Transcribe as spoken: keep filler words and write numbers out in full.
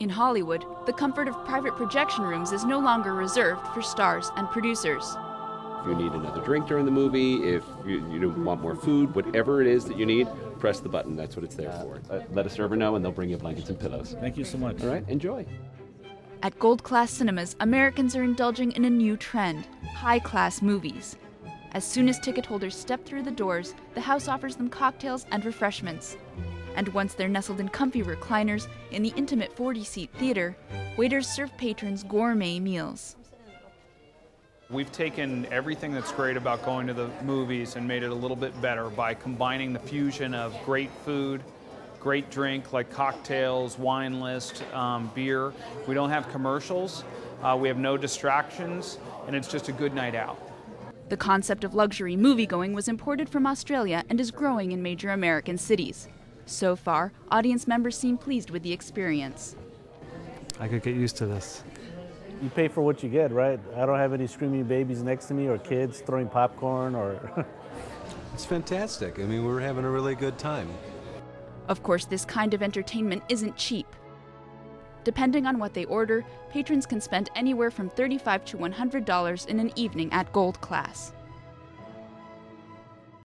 In Hollywood, the comfort of private projection rooms is no longer reserved for stars and producers. If you need another drink during the movie, if you, you want more food, whatever it is that you need, press the button. That's what it's there uh, for. Uh, let a server know and they'll bring you blankets and pillows. Thank you so much. All right, enjoy. At Gold Class Cinemas, Americans are indulging in a new trend, high-class movies. As soon as ticket holders step through the doors, the house offers them cocktails and refreshments. And once they're nestled in comfy recliners in the intimate forty-seat theater, waiters serve patrons gourmet meals. We've taken everything that's great about going to the movies and made it a little bit better by combining the fusion of great food, great drink like cocktails, wine list, um, beer. We don't have commercials, uh, we have no distractions, and it's just a good night out. The concept of luxury moviegoing was imported from Australia and is growing in major American cities. So far, audience members seem pleased with the experience. I could get used to this. You pay for what you get, right? I don't have any screaming babies next to me or kids throwing popcorn or... It's fantastic. I mean, we're having a really good time. Of course, this kind of entertainment isn't cheap. Depending on what they order, patrons can spend anywhere from thirty-five dollars to one hundred dollars in an evening at Gold Class.